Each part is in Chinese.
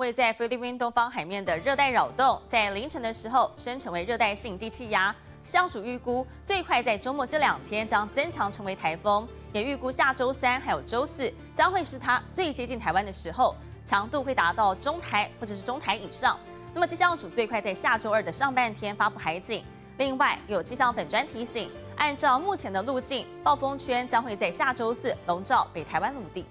位在菲律宾东方海面的热带扰动，在凌晨的时候升成为热带性低气压。气象署预估，最快在周末这2天将增强成为台风，也预估下周3还有周4将会是它最接近台湾的时候，强度会达到中台或者是中台以上。那么气象署最快在下周2的上半天发布海警。另外，有气象粉专提醒，按照目前的路径，暴风圈将会在下周4笼罩北台湾陆地。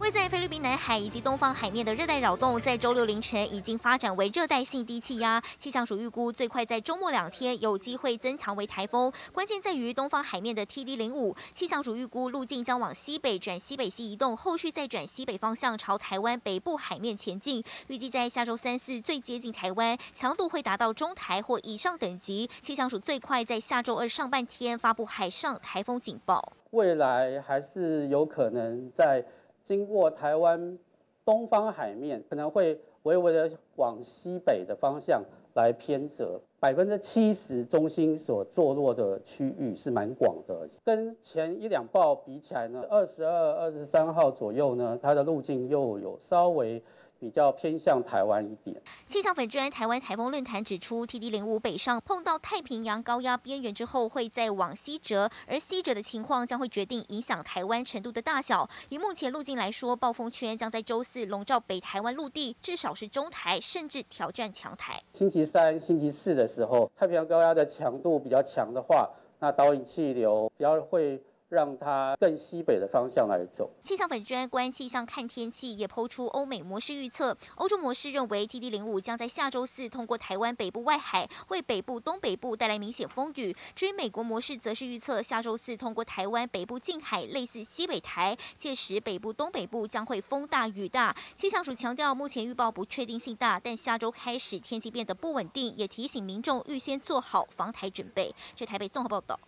位在菲律宾南海以及东方海面的热带扰动，在周6凌晨已经发展为热带性低气压。气象署预估，最快在周末2天有机会增强为台风。关键在于东方海面的 TD05。气象署预估路径将往西北转西北西移动，后续再转西北方向朝台湾北部海面前进。预计在下周3、4最接近台湾，强度会达到中台或以上等级。气象署最快在下周2上半天发布海上台风警报。未来还是有可能在 经过台湾东方海面，可能会微微的往西北的方向来偏折。70%中心所坐落的区域是蛮广的，跟前1、2报比起来呢，22、23号左右呢，它的路径又有稍微 比较偏向台湾一点。气象粉专台湾台风论坛指出 ，TD05北上碰到太平洋高压边缘之后，会再往西折，而西折的情况将会决定影响台湾程度的大小。以目前路径来说，暴风圈将在周4笼罩北台湾陆地，至少是中台，甚至挑战强台。星期3、星期4的时候，太平洋高压的强度比较强的话，那导引气流比较会 让它更西北的方向来走。气象粉专观气象看天气也抛出欧美模式预测，欧洲模式认为 TD05将在下周4通过台湾北部外海，为北部东北部带来明显风雨。至于美国模式，则是预测下周4通过台湾北部近海，类似西北台，届时北部东北部将会风大雨大。气象署强调，目前预报不确定性大，但下周开始天气变得不稳定，也提醒民众预先做好防台准备。这台北综合报道。